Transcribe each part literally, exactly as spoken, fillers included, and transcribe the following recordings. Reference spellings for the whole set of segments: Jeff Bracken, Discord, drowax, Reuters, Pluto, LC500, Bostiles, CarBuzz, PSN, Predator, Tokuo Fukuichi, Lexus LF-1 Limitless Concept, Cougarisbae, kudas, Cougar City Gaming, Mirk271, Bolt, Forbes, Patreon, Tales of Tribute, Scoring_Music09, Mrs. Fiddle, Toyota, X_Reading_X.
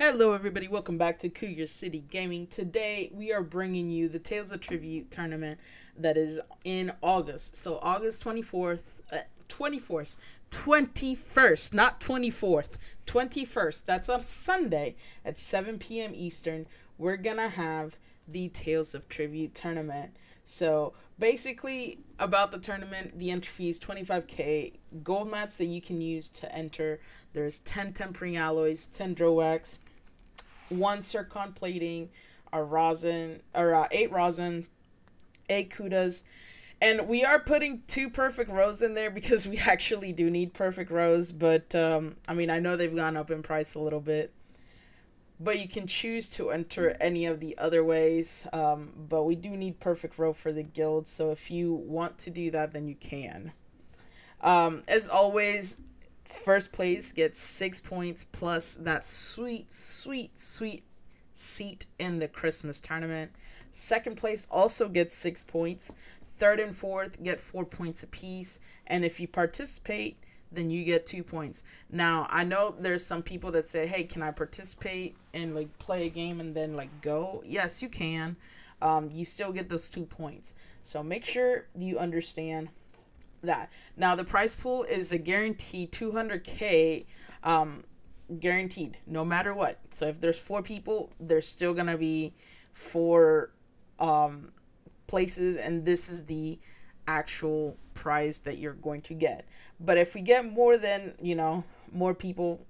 Hello everybody, welcome back to Cougar City Gaming. Today we are bringing you the Tales of Tribute tournament that is in August. So August twenty-fourth, uh, twenty-fourth, twenty-first, not twenty-fourth, twenty-first. That's on Sunday at seven p m Eastern. We're gonna have the Tales of Tribute tournament. So basically about the tournament, the entry fee is twenty-five K gold mats that you can use to enter. There's ten tempering alloys, ten drowax, one zircon plating, a rosin, or uh, eight rosins, eight kudas, and we are putting two perfect rows in there because we actually do need perfect rows. But um, I mean, I know they've gone up in price a little bit, but you can choose to enter any of the other ways. Um, but we do need perfect row for the guild, so if you want to do that, then you can. Um, as always, first place gets six points plus that sweet, sweet, sweet seat in the Christmas tournament. Second place also gets six points. Third and fourth get four points apiece. And if you participate, then you get two points. Now, I know there's some people that say, hey, can I participate and like play a game and then like go? Yes, you can. Um, you still get those two points. So make sure you understand that. Now the prize pool is a guaranteed two hundred K, um, guaranteed no matter what. So if there's four people, there's still gonna be four um, places, and this is the actual prize that you're going to get. But if we get more than, you know, more people,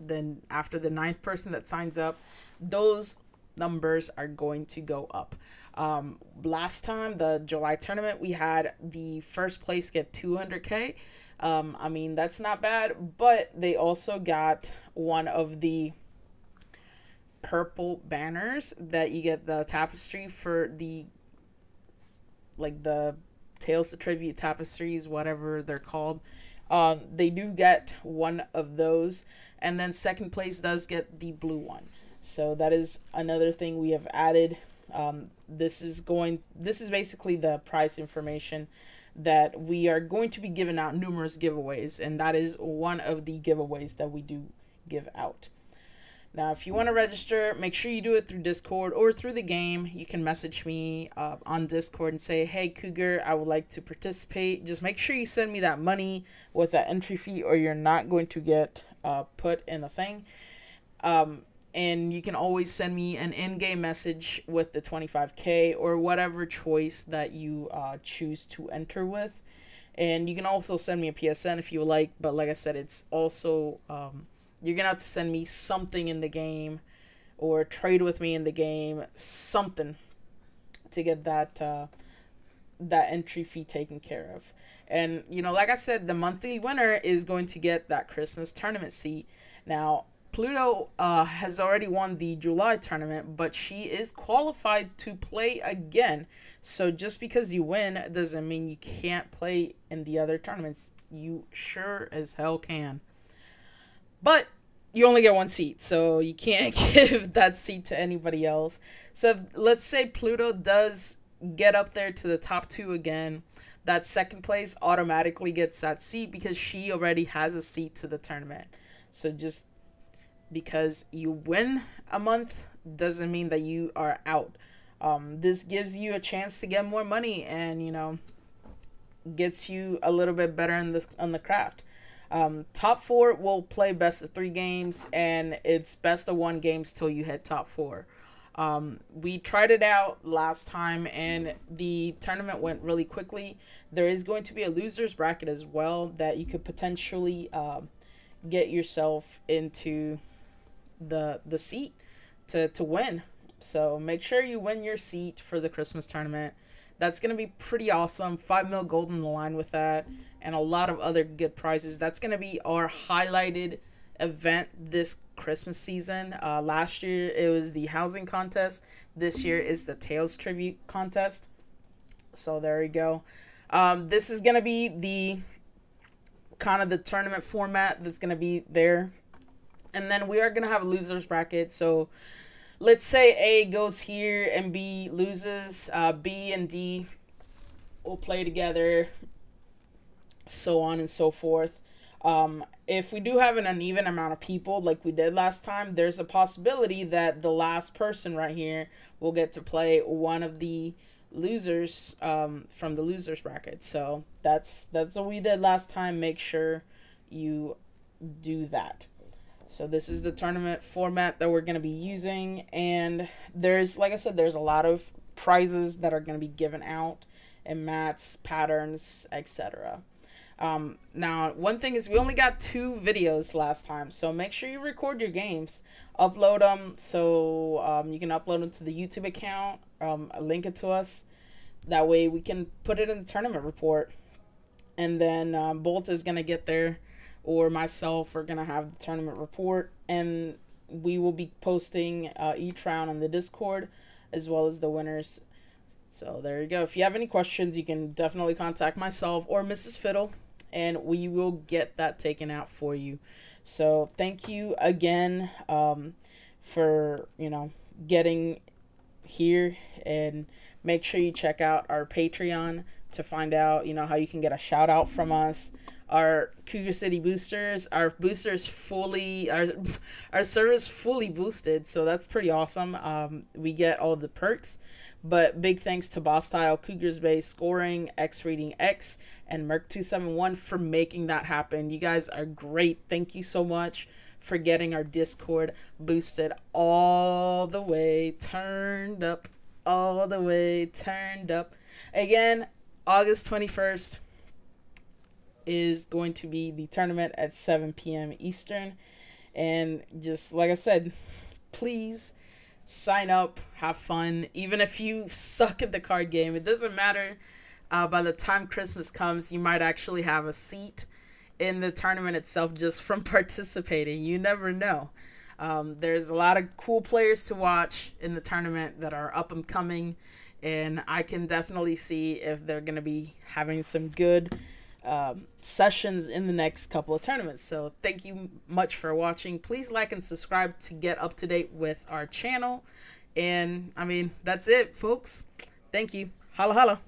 then after the ninth person that signs up, those numbers are going to go up. Um, last time, the July tournament, we had the first place get two hundred K. Um, I mean, that's not bad, but they also got one of the purple banners that you get the tapestry for the, like the Tales of Tribute tapestries, whatever they're called. Um, they do get one of those. And then second place does get the blue one. So that is another thing we have added. Um, this is going, this is basically the prize information that we are going to be giving out, numerous giveaways, and that is one of the giveaways that we do give out. Now, if you want to register, make sure you do it through Discord or through the game. You can message me uh, on Discord and say, hey, Cougar, I would like to participate. Just make sure you send me that money with that entry fee, or you're not going to get uh, put in the thing. Um, And you can always send me an in-game message with the twenty-five K or whatever choice that you uh, choose to enter with. And you can also send me a P S N if you like. But like I said, it's also, um, you're going to have to send me something in the game or trade with me in the game, something to get that, uh, that entry fee taken care of. And, you know, like I said, the monthly winner is going to get that Christmas tournament seat. Now, Pluto uh, has already won the July tournament, but she is qualified to play again. So just because you win doesn't mean you can't play in the other tournaments. You sure as hell can. But you only get one seat, so you can't give that seat to anybody else. So if, let's say Pluto does get up there to the top two again, that second place automatically gets that seat because she already has a seat to the tournament. So just because you win a month doesn't mean that you are out. Um, this gives you a chance to get more money and, you know, gets you a little bit better in this, on the craft. Um, top four will play best of three games, and it's best of one games till you hit top four. Um, we tried it out last time and the tournament went really quickly. There is going to be a loser's bracket as well that you could potentially uh, get yourself into the the seat to to win. So make sure you win your seat for the Christmas tournament. That's gonna be pretty awesome. Five mil gold in the line with that, and a lot of other good prizes. That's gonna be our highlighted event this Christmas season. Uh, last year it was the housing contest. This year is the Tales Tribute contest. So there you go. Um, this is gonna be the kind of the tournament format that's gonna be there. And then we are going to have a loser's bracket. So let's say A goes here and B loses. Uh, B and D will play together, so on and so forth. Um, if we do have an uneven amount of people like we did last time, there's a possibility that the last person right here will get to play one of the losers um, from the losers bracket. So that's that's what we did last time. Make sure you do that. So this is the tournament format that we're going to be using. And there's, like I said, there's a lot of prizes that are going to be given out and mats, patterns, et cetera. Um, now, one thing is we only got two videos last time, so make sure you record your games, upload them, so um, you can upload them to the YouTube account, um, link it to us. That way we can put it in the tournament report, and then um, Bolt is going to get there, or myself are going to have the tournament report, and we will be posting uh, each round on the Discord, as well as the winners. So there you go. If you have any questions, you can definitely contact myself or Missus Fiddle, and we will get that taken out for you. So thank you again um, for, you know, getting here, and make sure you check out our Patreon to find out, you know, how you can get a shout out from us. Our Cougar City boosters, our boosters fully, our, our servers fully boosted. So that's pretty awesome. Um, we get all the perks, but big thanks to Bostiles, Cougarisbae, Scoring, X Reading X, and Mirk two seven one for making that happen. You guys are great. Thank you so much for getting our Discord boosted all the way, turned up, all the way, turned up. Again, August twenty-first. Is going to be the tournament at seven P M Eastern, and just like I said, please sign up, have fun. Even if you suck at the card game, it doesn't matter. Uh, by the time Christmas comes, you might actually have a seat in the tournament itself just from participating. You never know. Um, there's a lot of cool players to watch in the tournament that are up and coming, and I can definitely see if they're going to be having some good Um, sessions in the next couple of tournaments. So thank you much for watching. Please like and subscribe to get up to date with our channel. And I mean, that's it, folks. Thank you. Holla holla.